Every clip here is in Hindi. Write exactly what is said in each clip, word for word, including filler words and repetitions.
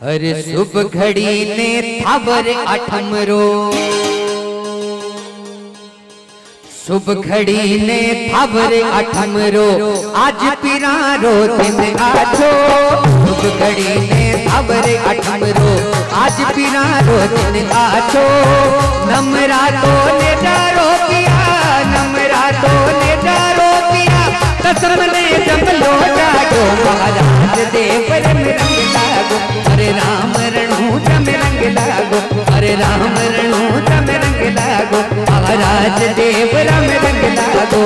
हर शुभ घड़ी ने थावर आठम रो, शुभ घड़ी ने थावर आठम रो, आज पिरारो दिन आजो। शुभ घड़ी ने थावर आठम रो, आज पिरारो दिन आजो। नमरातों ने डरो पिया, नमरातों ने डरो पिया, कसम ने जब लो जागो, महाराज देव रंग लागो। अरे राम रणू जम रंग लागो, अरे राम रणू जम रंग लागो, महाराज देव रंग रंग लागो।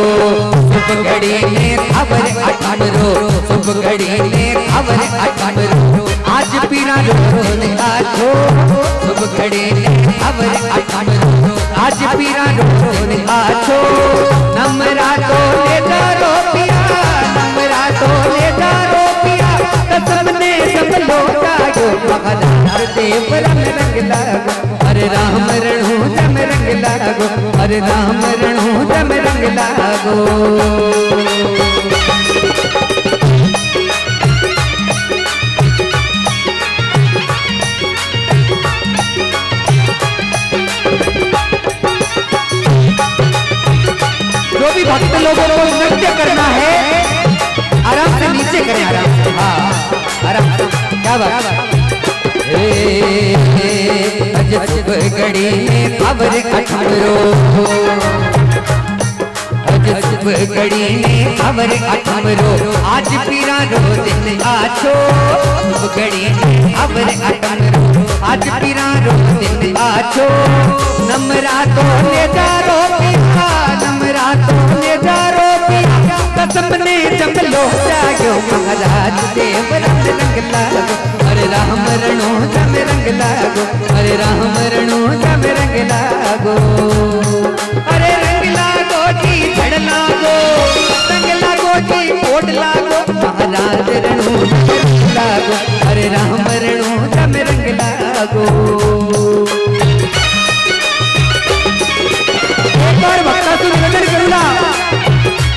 शुभ घड़ी ने थावर आठम रो, शुभ घड़ी ने थावर आठम रो, आज पीना रोन आजो। शुभ घड़ी ने थावर आठम रो, आज पीना रोन आजो। नमरातों ने डरो पिया, नमरातों ने डरो पिया, कसम ने सब लोग जागो, महाराज देव रंग रंग लागो। हरे राम रणू जम रंग लागो, हरे राम रणू जम रंग लागो। भक्त लोगों को नृत्य करना है, आराम से नीचे करें, आराम से, हाँ आराम से, क्या बात। आज शुभ घड़ी ने थावर आठम रो, आज शुभ घड़ी ने थावर आठम रो, आज पीरा रो दिन आछो। शुभ घड़ी ने थावर आठम रो, आज पीरा रो दिन आछो। नमरातों ने डरो पिया, नमरातों डरो पिया, कसम ने जब लो जागो, महाराज देव रंग रंग लागो। हरे राम रणो जम रंग लागो, हरे राम रणो जम रंग लागो। अरे रंग लागो जी धड़ लागो, रंग लागो जी कोट लागो, महाराज रणो जम लागो, हरे राम रणो जम रंग लागो। एक और भक्ता सुन नजर करूंगा,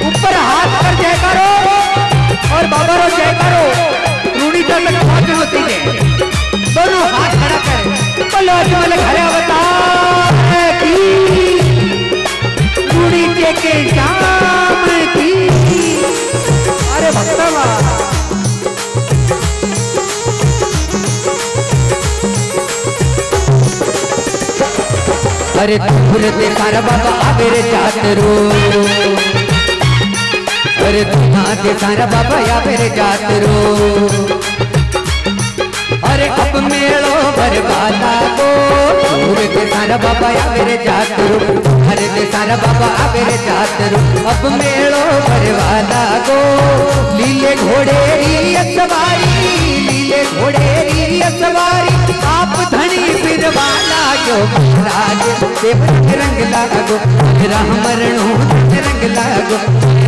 ऊपर हाथ पर जयकारो और बाबा रो जयकारो, रूढ़ी तक भाग होती है, दोनों हाथ खड़ा कर बोलो अजमल घर बता की, रूढ़ी के शाम की। अरे भक्तवा अरे तुमरे सारा बाबा आवेरे चातरो, अरे तुम्हारे सारा बाबा या मेरे जात रो। अरे अब मेलो बरबादा को, अरे ते सारा बाबा या मेरे जात रो, अरे ते सारा बाबा या मेरे जात रो, अब मेलो बरबादा को। लीले घोड़े री सवारी, लीले घोड़े री सवारी, आप धनी बिरबाला गो, महाराज देव रंग लागो। राम रणो रंग लागो,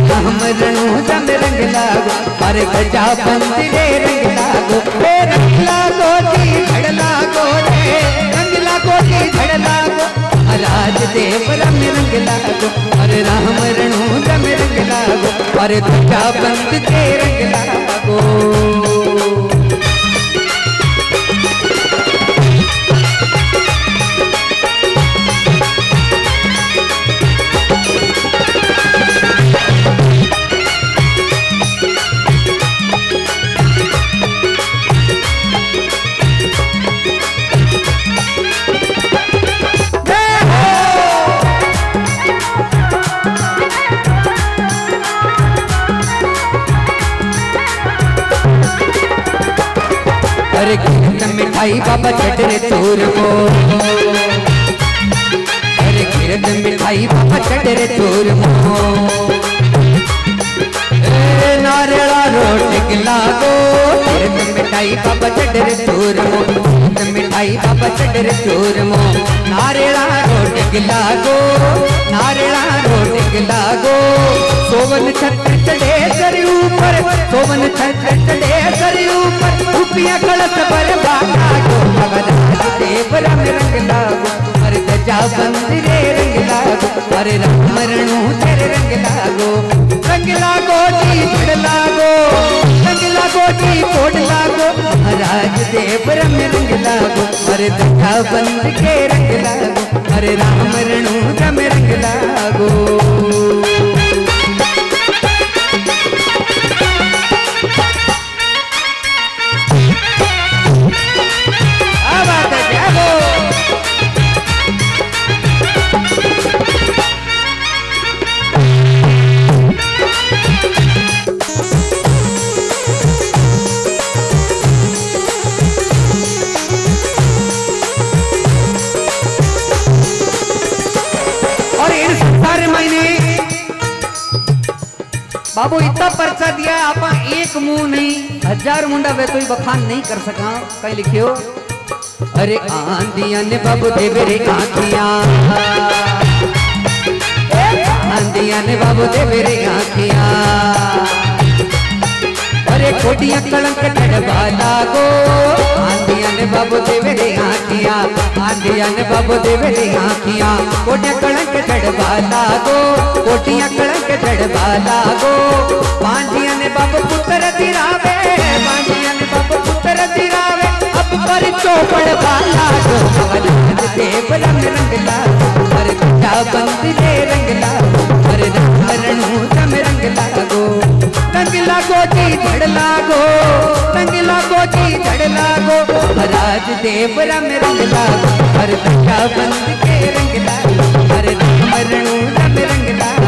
राम रणो जम रंग लागो, अरे गजा बंदी रे रंग लागो। हे रंग लागो जी झड़ लागो रे, रंग लागो जी झड़ लागो, महाराज देव रंग रंग लागो। अरे राम रणो जम रंग लागो, अरे गजा बंदी रे रंग लागो। अरे कीर्तन मिठाई बाबा चट रे चोर को, अरे कीर्तन मिठाई बाबा चट रे चोर को, नारेला रोट लागो। कीर्तन मिठाई बाबा चट रे चोर को, कीर्तन मिठाई बाबा चट रे चोर को, नारेला रोट लागो, नारेला रोट लागो। सोवन छत्र चढ़े सर ऊपर, सोवन छत्र चढ़े सर ऊपर, रुपया कलश पर बाटा गो, महाराज देव रंग रंग लागो। अरे गजा बंदी रे रंग लागो, अरे राम रणो तेरे रंग लागो। रंग लागो जी झड़ लागो, रंग लागो जी कोट लागो, महाराज देव रंग हरे धक्का बंद के रंग लागो, हरे राम रणू रम रंग लागो। बाबू इतना पर्चा दिया आप एक मुंह नहीं हजार मुंडा वे तो बखान नहीं कर सका। कहीं लिखियो अरे आंधिया ने बाबू दे बेरे आंखिया, आंधिया ने बाबू दे बेरे आंखिया, अरे कोटिया कलंक डबा लागो, आंधिया ने बाबू दे बेरे आंखिया, आंधिया ने बाबू दे बेरे आंखिया, कोटिया कलंक डबा लागो, कोटिया कलंक डबा लागो। बांधिया ने बाबू पुत्र दिरावे, बांधिया ने बाबू पुत्र दिरावे, अब पर चौपड़ बाला दो भगवान दे रंग रंग लागो, हर धक्का बंद दे रंग लागो, हर धरणू तम रंग लागो। रंग लागो जी धड़ लागो, रंग लागो जी धड़ लागो, राज देव रम रंग लागो, हर धक्का बंद के रंग लागो, हर धरणू तम रंग लागो।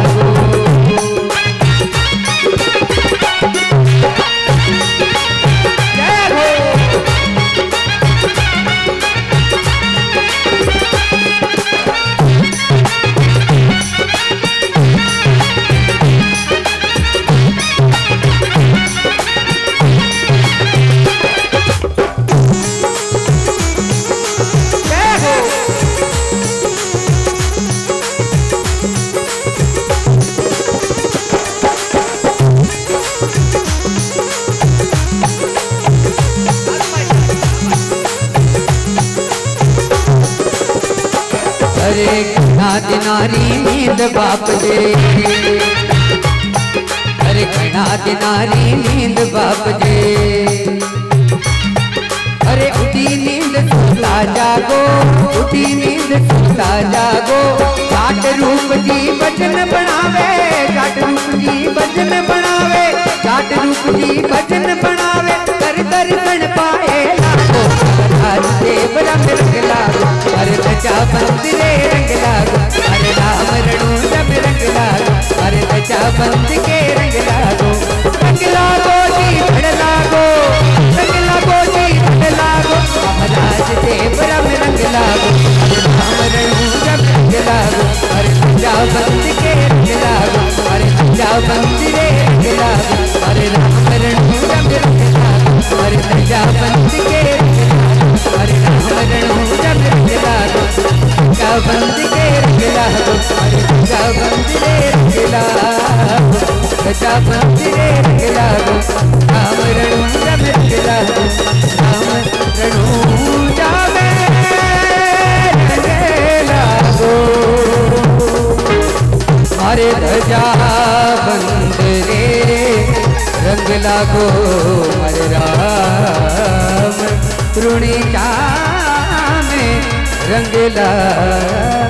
दिनारी नींद बाप दे, अरे घना दिनारी नींद बाप दे, अरे उठी नींद सुता जागो, उठी नींद सुता जागो। जाट रूप जी भजन बनावे, जाट रूप जी भजन बनावे, जाट रूप जी भजन बनावे, कर दर्शन पाए लागो, राज देव रंग लागो, हर धजा बंद रे रंग लागो, हरे राम रणू रंग रंग लागो, हर धजा बंद के रंग लागो। रंग लागो जी धड़ लागो, रंग लागो जी धड़ लागो, राज देव रंग रंग लागो, हरे राम रणू रंग रंग लागो, हर धजा बंद के रंग लागो, हर धजा बंद रे रंग लागो, हरे राम रणू रंग रंग लागो, हर धजा बंद के रंग लागो, हरे राम रणू रंग रंग लागो, धजा बंद के रंग लागो, हरे धजा बंद रे रंग लागो, धजा बंद रे रंग लागो, राम रणू रंग रंग लागो, राम रणू जावे रंग लागो, हरे धजा बंद रे रंग लागो, हरे राम त्रुणी में रंग लागो।